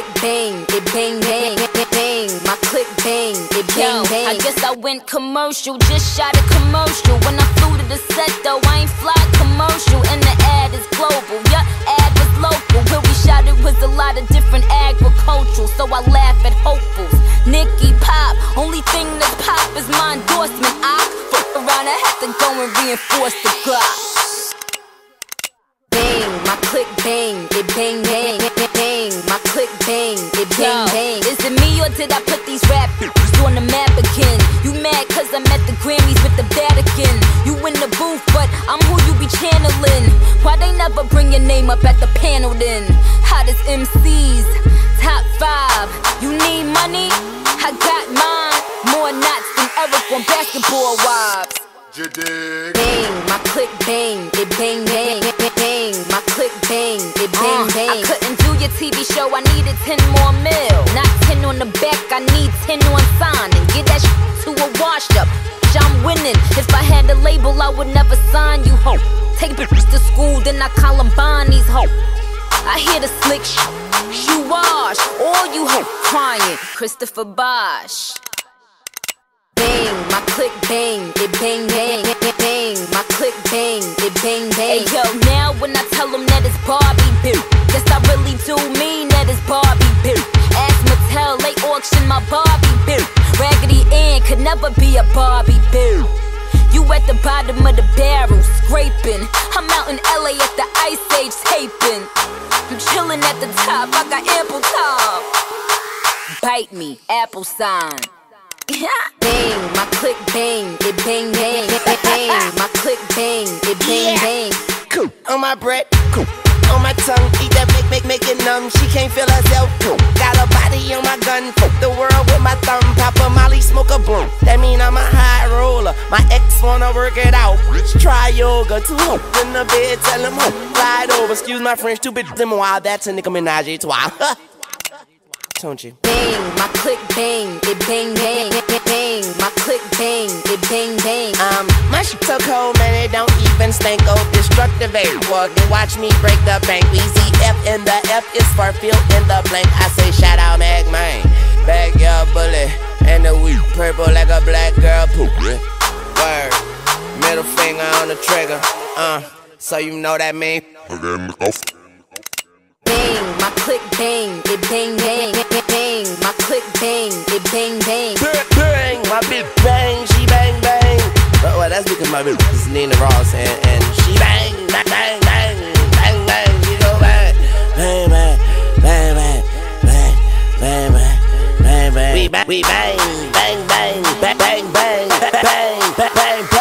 click bang, it bang bang bang. My click bang, it bang bang. I guess I went commercial, just shot a commercial. When I flew to the set though, I ain't fly commercial. And the ad is global, your ad was local. Where we shot it was a lot of different agricultural. So I laugh at hopefuls. Nicki pop, only thing that pop is my endorsement. I fuck around, I have to go and reinforce the clock. My click bang, it bang bang bang. My click bang, it bang bang. Is it me or did I put these rappers on the map again? You mad cause I'm at the Grammys with the Vatican. You in the booth but I'm who you be channeling. Why they never bring your name up at the panel then? Hottest MCs, top 5. You need money? I got mine. More knots than Eric on Basketball Wives. Bang, my click bang, it bang bang bang. My click bang, it bang bang. I couldn't do your TV show, I needed 10 more mil. Not 10 on the back, I need 10 on signing. Get that to a washed up, I'm winning. If I had a label, I would never sign you, ho. Take bitches to school, then I Columbine these ho. I hear the slick sh, you wash, all you ho crying, Christopher Bosh. Bang, my click bang, it bang bang bang. My click bang, it bang bang. Hey yo, now when I tell them that it's Barbie boo, guess I really do mean that it's Barbie boo. Ask Mattel, they auction my Barbie boo. Raggedy Ann could never be a Barbie boo. You at the bottom of the barrel, scraping. I'm out in LA at the Ice Age taping. I'm chilling at the top, I got ample time. Bite me, Apple sign. Bang, my click bang, it bang bang bang. My click bang, it bang bang. Cool on my bread, cool on my tongue. Eat that make it numb. She can't feel herself. Cool. Got a body on my gun. Fuck the world with my thumb. Papa Molly smoke a blunt. That mean I'm a high roller. My ex wanna work it out. Try yoga too. In the bed, tell him who. Slide over. Excuse my French, two bitches in a while. That's a Nicki Minaj, it's wild. Don't you? Bang, my click bang, it bang bang bang. My click bang, it bang bang. My shit so cold, man, it don't even stink. Oh, destructive ain't walking. Watch me break the bank. We see F in the F is for field in the blank. I say shout out Mag Mine, backyard bullet, and the weed purple like a black girl poop. Word, middle finger on the trigger. So you know that mean. Bang, my click bang, it bang bang bang. My click bang, it bang bang. Bang, my bitch bang, she bang bang. Well, that's because my bitch is Nina Ross and she bang bang bang bang bang bang. She go bang bang bang bang bang bang bang bang bang. We bang bang bang bang bang bang bang bang.